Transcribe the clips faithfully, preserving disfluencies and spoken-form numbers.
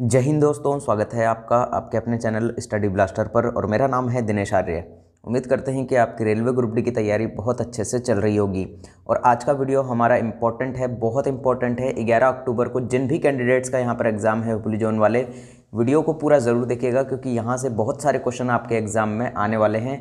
जय हिंद दोस्तों, स्वागत है आपका आपके अपने चैनल स्टडी ब्लास्टर पर और मेरा नाम है दिनेश आर्य। उम्मीद करते हैं कि आपकी रेलवे ग्रुप डी की तैयारी बहुत अच्छे से चल रही होगी। और आज का वीडियो हमारा इम्पोर्टेंट है, बहुत इम्पोर्टेंट है। ग्यारह अक्टूबर को जिन भी कैंडिडेट्स का यहाँ पर एग्ज़ाम है हुबली जोन वाले, वीडियो को पूरा ज़रूर देखिएगा क्योंकि यहाँ से बहुत सारे क्वेश्चन आपके एग्ज़ाम में आने वाले हैं।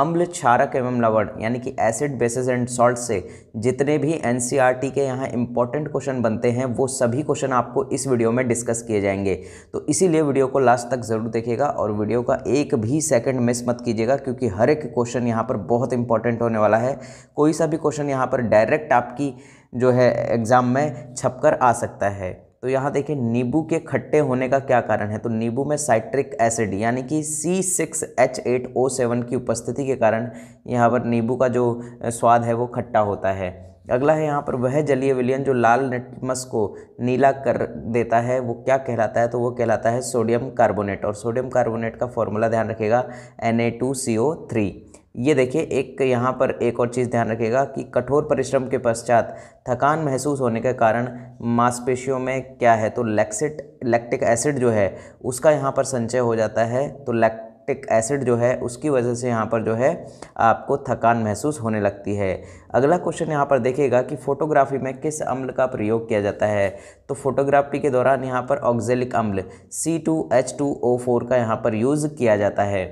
अम्ल, क्षारक एवं लवण यानी कि एसिड, बेसेस एंड सॉल्ट से जितने भी एनसीईआरटी के यहाँ इंपॉर्टेंट क्वेश्चन बनते हैं वो सभी क्वेश्चन आपको इस वीडियो में डिस्कस किए जाएंगे। तो इसीलिए वीडियो को लास्ट तक ज़रूर देखिएगा और वीडियो का एक भी सेकंड मिस मत कीजिएगा क्योंकि हर एक क्वेश्चन यहाँ पर बहुत इंपॉर्टेंट होने वाला है। कोई सा भी क्वेश्चन यहाँ पर डायरेक्ट आपकी जो है एग्ज़ाम में छपकर आ सकता है। तो यहाँ देखिए, नींबू के खट्टे होने का क्या कारण है। तो नींबू में साइट्रिक एसिड यानी कि C six H eight O seven की उपस्थिति के कारण यहाँ पर नींबू का जो स्वाद है वो खट्टा होता है। अगला है यहाँ पर, वह जलीय विलयन जो लाल नटमस को नीला कर देता है वो क्या कहलाता है। तो वो कहलाता है सोडियम कार्बोनेट। और सोडियम कार्बोनेट का फॉर्मूला ध्यान रखिएगा, N A two C O three. ये देखिए, एक यहाँ पर एक और चीज़ ध्यान रखिएगा कि कठोर परिश्रम के पश्चात थकान महसूस होने के कारण मांसपेशियों में क्या है। तो लैक्सेट लैक्टिक एसिड जो है उसका यहाँ पर संचय हो जाता है। तो लैक एसिड जो है उसकी वजह से यहाँ पर जो है आपको थकान महसूस होने लगती है। अगला क्वेश्चन यहाँ पर देखिएगा कि फोटोग्राफी में किस अम्ल का प्रयोग किया जाता है। तो फोटोग्राफी के दौरान यहाँ पर ऑक्जेलिक अम्ल C two H two O four का यहाँ पर यूज़ किया जाता है।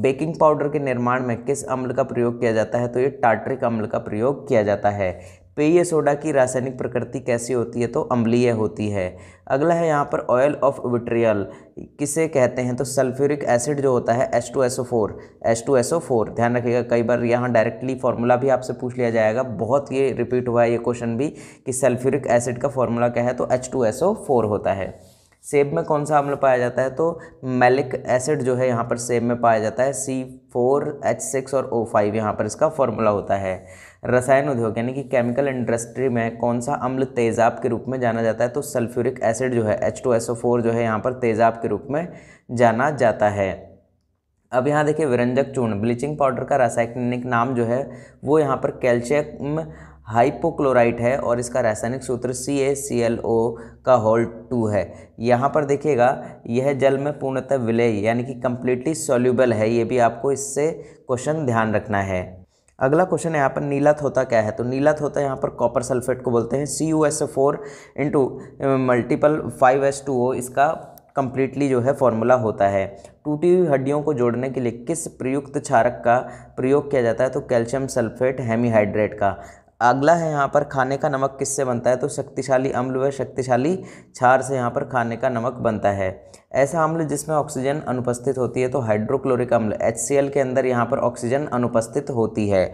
बेकिंग पाउडर के निर्माण में किस अम्ल का प्रयोग किया जाता है। तो ये टार्टरिक अम्ल का प्रयोग किया जाता है। पेय सोडा की रासायनिक प्रकृति कैसी होती है। तो अम्लीय होती है। अगला है यहाँ पर, ऑयल ऑफ विट्रियल किसे कहते हैं। तो सल्फ्यूरिक एसिड जो होता है H two S O four H two S O four. ध्यान रखिएगा, कई बार यहाँ डायरेक्टली फार्मूला भी आपसे पूछ लिया जाएगा। बहुत ये रिपीट हुआ है ये क्वेश्चन भी कि सल्फ्यूरिक एसिड का फॉर्मूला क्या है। तो H two S O four होता है। सेब में कौन सा अम्ल पाया जाता है। तो मैलिक एसिड जो है यहाँ पर सेब में पाया जाता है, सी फोर एच सिक्स और ओ फाइव यहाँ पर इसका फॉर्मूला होता है। रसायन उद्योग यानी कि केमिकल इंडस्ट्री में कौन सा अम्ल तेज़ाब के रूप में जाना जाता है। तो सल्फ्यूरिक एसिड जो है H two S O four जो है यहाँ पर तेज़ाब के रूप में जाना जाता है। अब यहाँ देखिए, विरंजक चूर्ण ब्लीचिंग पाउडर का रासायनिक नाम जो है वो यहाँ पर कैल्शियम हाइपोक्लोराइट है और इसका रासायनिक सूत्र सी ए सी एल ओ का होल टू है। यहाँ पर देखिएगा, यह जल में पूर्णतः विलेय यानी कि कम्प्लीटली सॉल्यूबल है। ये भी आपको इससे क्वेश्चन ध्यान रखना है। अगला क्वेश्चन है यहाँ पर, नीला थोथा क्या है। तो नीला थोथा यहाँ पर कॉपर सल्फेट को बोलते हैं। C U S O four into multiple five S two O इसका कम्प्लीटली जो है फॉर्मूला होता है। टूटी हुई हड्डियों को जोड़ने के लिए किस प्रयुक्त क्षारक का प्रयोग किया जाता है। तो कैल्शियम सल्फेट हेमीहाइड्रेट का। अगला है यहाँ पर, खाने का नमक किससे बनता है। तो शक्तिशाली अम्ल व शक्तिशाली क्षार से यहाँ पर खाने का नमक बनता है। ऐसा अम्ल जिसमें ऑक्सीजन अनुपस्थित होती है। तो हाइड्रोक्लोरिक अम्ल एच सी एल के अंदर यहाँ पर ऑक्सीजन अनुपस्थित होती है।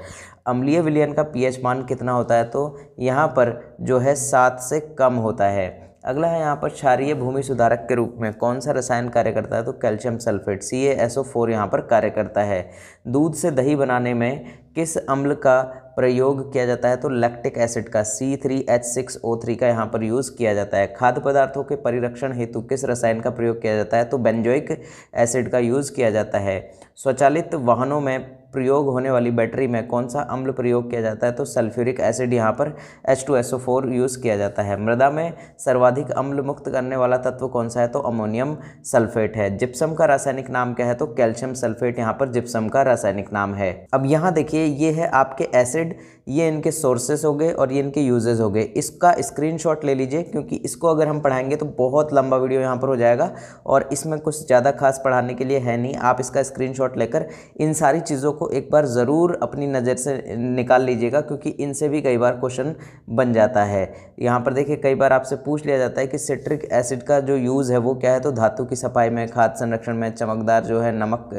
अम्लीय विलयन का पीएच मान कितना होता है। तो यहाँ पर जो है सात से कम होता है। अगला है यहाँ पर, क्षारीय भूमि सुधारक के रूप में कौन सा रसायन कार्य करता है। तो calcium sulphate C A S O four यहाँ पर कार्य करता है। दूध से दही बनाने में किस अम्ल का प्रयोग किया जाता है। तो लैक्टिक एसिड का C three H six O three का यहाँ पर यूज़ किया जाता है। खाद्य पदार्थों के परिरक्षण हेतु किस रसायन का प्रयोग किया जाता है। तो बेंजोइक एसिड का यूज़ किया जाता है। स्वचालित वाहनों में प्रयोग होने वाली बैटरी में कौन सा अम्ल प्रयोग किया जाता है। तो सल्फ्यूरिक एसिड यहाँ पर H two S O four use किया जाता है। मृदा में सर्वाधिक अम्ल मुक्त करने वाला तत्व कौन सा है। तो अमोनियम सल्फेट है। जिप्सम का रासायनिक नाम क्या है। तो कैल्शियम सल्फेट यहाँ पर जिप्सम का रासायनिक नाम है। अब यहाँ देखिए, ये है आपके एसिड, ये इनके सोर्सेस हो गए और ये इनके यूजेस हो गए। इसका स्क्रीनशॉट ले लीजिए क्योंकि इसको अगर हम पढ़ाएंगे तो बहुत लंबा वीडियो यहाँ पर हो जाएगा और इसमें कुछ ज़्यादा खास पढ़ाने के लिए है नहीं। आप इसका स्क्रीनशॉट लेकर इन सारी चीज़ों को एक बार ज़रूर अपनी नज़र से निकाल लीजिएगा क्योंकि इनसे भी कई बार क्वेश्चन बन जाता है। यहाँ पर देखिए, कई बार आपसे पूछ लिया जाता है कि सिट्रिक एसिड का जो यूज़ है वो क्या है। तो धातु की सफाई में, खाद्य संरक्षण में, चमकदार जो है नमक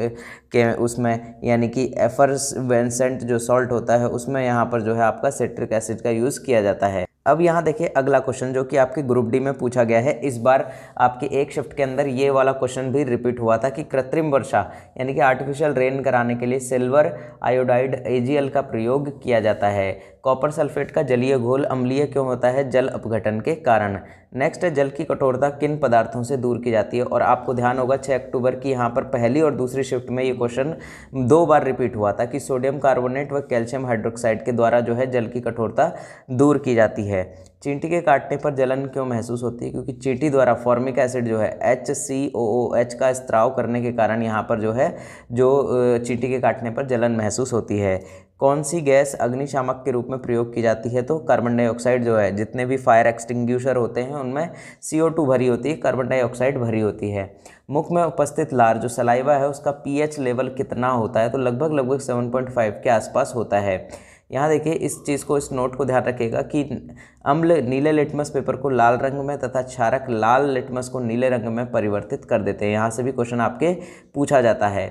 के उसमें यानी कि एफर्वेसेंट जो सॉल्ट होता है उसमें यहाँ पर जो है आपका सिट्रिक एसिड का यूज़ किया जाता है। अब यहाँ देखिए, अगला क्वेश्चन जो कि आपके ग्रुप डी में पूछा गया है, इस बार आपके एक शिफ्ट के अंदर ये वाला क्वेश्चन भी रिपीट हुआ था कि कृत्रिम वर्षा यानी कि आर्टिफिशियल रेन कराने के लिए silver iodide A G L का प्रयोग किया जाता है। कॉपर सल्फेट का जलीय घोल अम्लीय क्यों होता है। जल अपघटन के कारण। नेक्स्ट है, जल की कठोरता किन पदार्थों से दूर की जाती है। और आपको ध्यान होगा छह अक्टूबर की यहाँ पर पहली और दूसरी शिफ्ट में ये क्वेश्चन दो बार रिपीट हुआ था कि सोडियम कार्बोनेट व कैल्शियम हाइड्रोक्साइड के द्वारा जो है जल की कठोरता दूर की जाती है। है। चींटी के काटने पर जलन क्यों महसूस होती है? क्योंकि चींटी द्वारा फॉर्मिक एसिड जो है एच सी ओ ओ एच का स्त्राव करने के कारण यहाँ पर जो है जो चींटी के काटने पर जलन महसूस होती है। कौन सी गैस अग्निशामक के रूप में प्रयोग की जाती है? तो कार्बन डाइऑक्साइड जो है, जितने भी फायर एक्सटिंग्विशर होते हैं उनमें सी ओ टू भरी होती है, कार्बन डाइऑक्साइड भरी होती है। मुख में उपस्थित लार जो सलाइवा है उसका पीएच लेवल कितना होता है? तो लगभग लगभग सात पॉइंट पाँच के आसपास होता है। यहाँ देखिए इस चीज़ को, इस नोट को ध्यान रखिएगा कि अम्ल नीले लिटमस पेपर को लाल रंग में तथा क्षारक लाल लिटमस को नीले रंग में परिवर्तित कर देते हैं। यहाँ से भी क्वेश्चन आपके पूछा जाता है।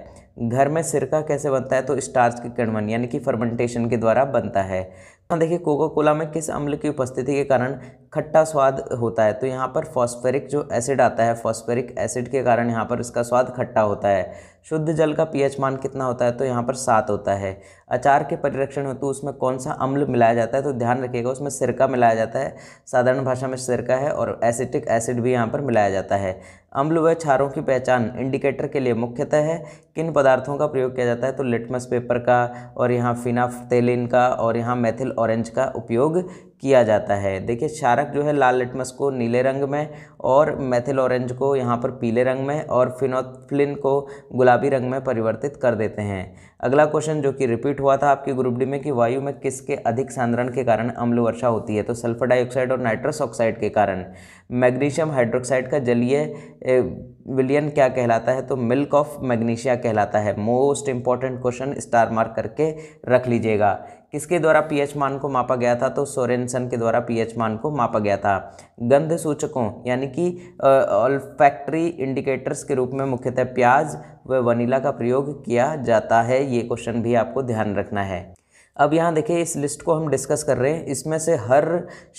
घर में सिरका कैसे बनता है? तो स्टार्च के किण्वन यानी कि फर्मेंटेशन के द्वारा बनता है। यहाँ देखिए कोका कोला में किस अम्ल की उपस्थिति के कारण खट्टा स्वाद होता है? तो यहाँ पर फॉस्फेरिक जो एसिड आता है, फॉस्फेरिक एसिड के कारण यहाँ पर इसका स्वाद खट्टा होता है। शुद्ध जल का पीएच मान कितना होता है? तो यहाँ पर सात होता है। अचार के परिरक्षण हेतु उसमें कौन सा अम्ल मिलाया जाता है? तो ध्यान रखिएगा उसमें सिरका मिलाया जाता है, साधारण भाषा में सिरका है, और एसिटिक एसिड भी यहाँ पर मिलाया जाता है। अम्ल व क्षारों की पहचान इंडिकेटर के लिए मुख्यतः है किन पदार्थों का प्रयोग किया जाता है? तो लिटमस पेपर का, और यहाँ फिनाफ्थेलिन का, और यहाँ मेथिल ऑरेंज का उपयोग किया जाता है। देखिए क्षारक जो है लाल लिटमस को नीले रंग में, और मेथिल ऑरेंज को यहाँ पर पीले रंग में, और फिनोफ्थेलिन को गुलाबी रंग में परिवर्तित कर देते हैं। अगला क्वेश्चन जो कि रिपीट हुआ था आपके ग्रुप डी में कि वायु में किसके अधिक सांद्रण के कारण अम्ल वर्षा होती है? तो सल्फर डाइऑक्साइड और नाइट्रस ऑक्साइड के कारण। मैग्नीशियम हाइड्रोक्साइड का जलीय विलयन क्या कहलाता है? तो मिल्क ऑफ मैग्नीशिया कहलाता है। Most important question, star mark करके रख लीजिएगा। किसके द्वारा पीएच मान को मापा गया था? तो सोरेनसन के द्वारा पीएच मान को मापा गया था। गंध सूचकों यानी कि ऑल्फैक्टरी इंडिकेटर्स के रूप में मुख्यतः प्याज व वनीला का प्रयोग किया जाता है। ये क्वेश्चन भी आपको ध्यान रखना है। अब यहाँ देखिए इस लिस्ट को हम डिस्कस कर रहे हैं, इसमें से हर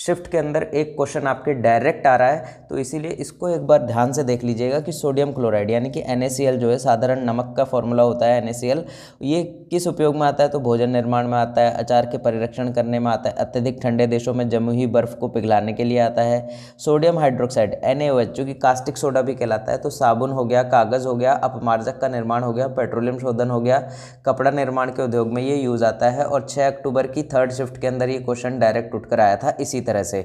शिफ्ट के अंदर एक क्वेश्चन आपके डायरेक्ट आ रहा है, तो इसीलिए इसको एक बार ध्यान से देख लीजिएगा कि सोडियम क्लोराइड यानी कि एन ए सी एल जो है, साधारण नमक का फॉर्मूला होता है एन ए सी एल, ये किस उपयोग में आता है? तो भोजन निर्माण में आता है, अचार के परिरक्षण करने में आता है, अत्यधिक ठंडे देशों में जमी हुई बर्फ़ को पिघलाने के लिए आता है। Sodium hydroxide N A O H जो कि कास्टिक सोडा भी कहलाता है, तो साबुन हो गया, कागज़ हो गया, अपमार्जक का निर्माण हो गया, पेट्रोलियम शोधन हो गया, कपड़ा निर्माण के उद्योग में ये यूज़ आता है। और छह अक्टूबर की थर्ड शिफ्ट के अंदर ये क्वेश्चन डायरेक्ट उठकर आया था। इसी तरह से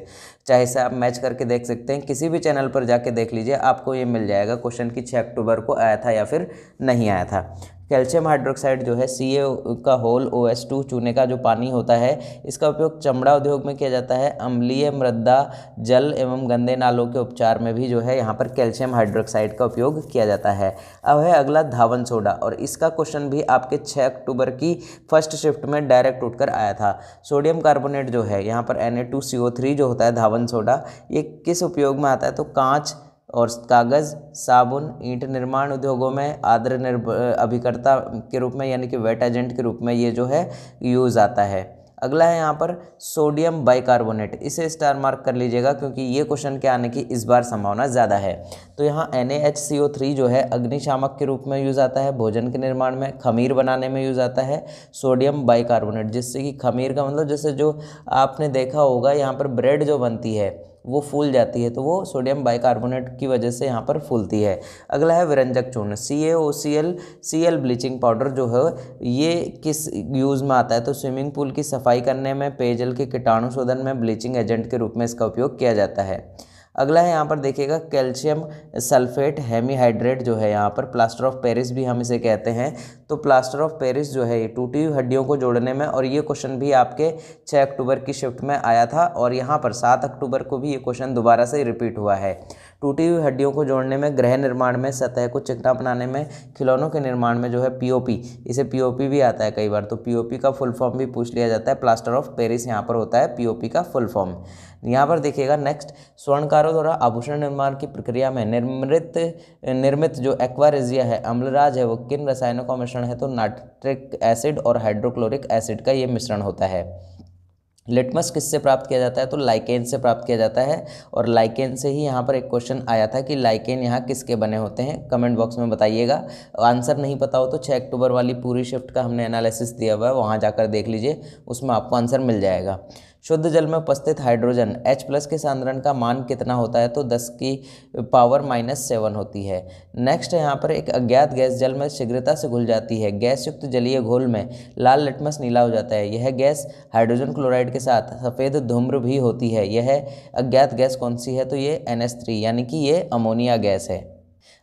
चाहे से आप मैच करके देख सकते हैं, किसी भी चैनल पर जाके देख लीजिए, आपको ये मिल जाएगा क्वेश्चन कि छह अक्टूबर को आया था या फिर नहीं आया था। कैल्शियम हाइड्रोक्साइड जो है सी ए ओ का होल ओ एच टू चूने का जो पानी होता है, इसका उपयोग चमड़ा उद्योग में किया जाता है। अम्लीय मृदा जल एवं गंदे नालों के उपचार में भी जो है यहाँ पर कैल्शियम हाइड्रोक्साइड का उपयोग किया जाता है। अब है अगला धावन सोडा, और इसका क्वेश्चन भी आपके छह अक्टूबर की फर्स्ट शिफ्ट में डायरेक्ट उठकर आया था। सोडियम कार्बोनेट जो है यहाँ पर N A two C O three जो होता है धावन सोडा, ये किस उपयोग में आता है? तो कांच और कागज़, साबुन, ईंट निर्माण उद्योगों में आर्द्र निर्भ अभिकर्ता के रूप में यानी कि वेट एजेंट के रूप में ये जो है यूज़ आता है। अगला है यहाँ पर सोडियम बाइकार्बोनेट, इसे स्टार मार्क कर लीजिएगा क्योंकि ये क्वेश्चन के आने की इस बार संभावना ज़्यादा है। तो यहाँ N A H C O three जो है अग्निशामक के रूप में यूज़ आता है, भोजन के निर्माण में, खमीर बनाने में यूज़ आता है सोडियम बाइकार्बोनेट, जिससे कि खमीर का मतलब जैसे जो आपने देखा होगा यहाँ पर ब्रेड जो बनती है वो फूल जाती है, तो वो सोडियम बाइकार्बोनेट की वजह से यहाँ पर फूलती है। अगला है विरंजक चूर्ण C A O C L, C L bleaching powder जो है ये किस यूज़ में आता है? तो स्विमिंग पूल की सफाई करने में, पेयजल के कीटाणु शोधन में ब्लीचिंग एजेंट के रूप में इसका उपयोग किया जाता है। अगला है यहाँ पर देखिएगा कैल्शियम सल्फेट हेमीहाइड्रेट जो है यहाँ पर प्लास्टर ऑफ पेरिस भी हम इसे कहते हैं, तो प्लास्टर ऑफ पेरिस जो है ये टूटी हुई हड्डियों को जोड़ने में, और ये क्वेश्चन भी आपके छह अक्टूबर की शिफ्ट में आया था, और यहाँ पर सात अक्टूबर को भी ये क्वेश्चन दोबारा से रिपीट हुआ है। टूटी हुई हड्डियों को जोड़ने में, गृह निर्माण में, सतह को चिकना बनाने में, खिलौनों के निर्माण में जो है पी ओ पी, इसे पी ओ पी भी आता है कई बार, तो पी ओ पी का फुल फॉर्म भी पूछ लिया जाता है। प्लास्टर ऑफ पेरिस यहाँ पर होता है पी ओ पी का फुल फॉर्म। यहाँ पर देखिएगा नेक्स्ट, स्वर्णकारों द्वारा आभूषण निर्माण की प्रक्रिया में निर्मित निर्मित जो एक्वा रेजिया है, अम्लराज है, वो किन रसायनों का मिश्रण है? तो नाइट्रिक एसिड और हाइड्रोक्लोरिक एसिड का ये मिश्रण होता है। लिटमस किससे प्राप्त किया जाता है? तो लाइकेन से प्राप्त किया जाता है, और लाइकेन से ही यहाँ पर एक क्वेश्चन आया था कि लाइकेन यहाँ किसके बने होते हैं, कमेंट बॉक्स में बताइएगा। आंसर नहीं पता हो तो छह अक्टूबर वाली पूरी शिफ्ट का हमने एनालिसिस दिया हुआ है, वहाँ जाकर देख लीजिए, उसमें आपको आंसर मिल जाएगा। शुद्ध जल में उपस्थित हाइड्रोजन H प्लस के सांद्रण का मान कितना होता है, तो दस की पावर माइनस सेवन होती है। नेक्स्ट यहाँ पर एक अज्ञात गैस जल में शीघ्रता से घुल जाती है। गैस युक्त जलीय घोल में लाल लिटमस नीला हो जाता है। यह गैस हाइड्रोजन क्लोराइड के साथ सफ़ेद धूम्र भी होती है। यह अज्ञात गैस कौन सी है, तो ये एन एच थ्री यानी कि ये अमोनिया गैस है।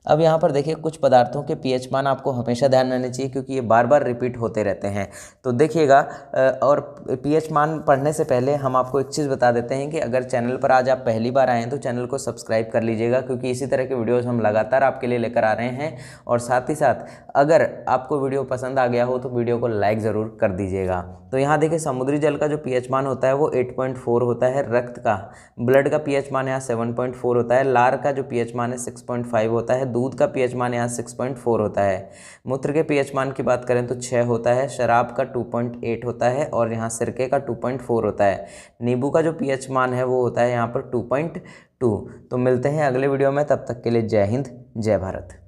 अब यहाँ पर देखिए कुछ पदार्थों के पीएच मान आपको हमेशा ध्यान रहने चाहिए क्योंकि ये बार बार रिपीट होते रहते हैं, तो देखिएगा। और पीएच मान पढ़ने से पहले हम आपको एक चीज़ बता देते हैं कि अगर चैनल पर आज आप पहली बार आएँ तो चैनल को सब्सक्राइब कर लीजिएगा क्योंकि इसी तरह के वीडियोज़ हम लगातार आपके लिए लेकर आ रहे हैं। और साथ ही साथ अगर आपको वीडियो पसंद आ गया हो तो वीडियो को लाइक ज़रूर कर दीजिएगा। तो यहाँ देखिए समुद्री जल का जो पीएच मान होता है वो एट पॉइंट फोर होता है। रक्त का ब्लड का पीएच मान यहाँ सेवन पॉइंट फोर होता है। लार का जो पीएच मान है सिक्स पॉइंट फाइव होता है। दूध का पीएच मान यहाँ सिक्स पॉइंट फोर होता है। मूत्र के पीएच मान की बात करें तो छह होता है। शराब का टू पॉइंट एट होता है और यहाँ सिरके का टू पॉइंट फोर होता है। नींबू का जो पीएच मान है वो होता है यहाँ पर टू पॉइंट टू। तो मिलते हैं अगले वीडियो में, तब तक के लिए जय हिंद जय भारत।